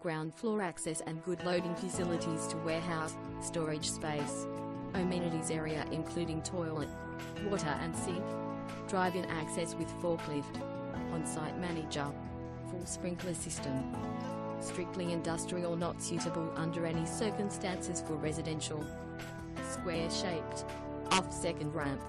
ground floor access and good loading facilities to warehouse, storage space. Amenities area including toilet, water and sink, drive-in access with forklift, on-site manager, full sprinkler system. Strictly industrial, not suitable under any circumstances for residential. Square-shaped, off-second ramp.